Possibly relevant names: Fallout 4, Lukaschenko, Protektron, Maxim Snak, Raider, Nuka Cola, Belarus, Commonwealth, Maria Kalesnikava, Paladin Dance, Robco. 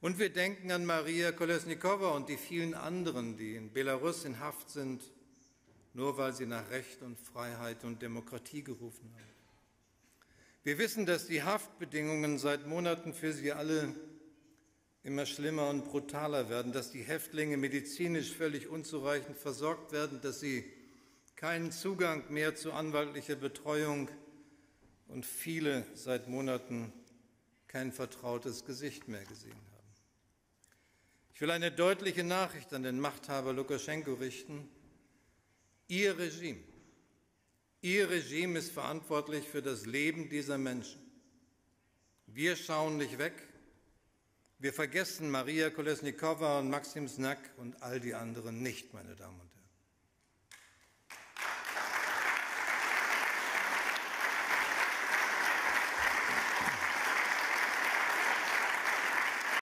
Und wir denken an Maria Kalesnikava und die vielen anderen, die in Belarus in Haft sind, nur weil sie nach Recht und Freiheit und Demokratie gerufen haben. Wir wissen, dass die Haftbedingungen seit Monaten für sie alle immer schlimmer und brutaler werden, dass die Häftlinge medizinisch völlig unzureichend versorgt werden, dass sie keinen Zugang mehr zu anwaltlicher Betreuung und viele seit Monaten kein vertrautes Gesicht mehr gesehen haben. Ich will eine deutliche Nachricht an den Machthaber Lukaschenko richten. Ihr Regime ist verantwortlich für das Leben dieser Menschen. Wir schauen nicht weg. Wir vergessen Maria Kalesnikava und Maxim Snak und all die anderen nicht, meine Damen und Herren.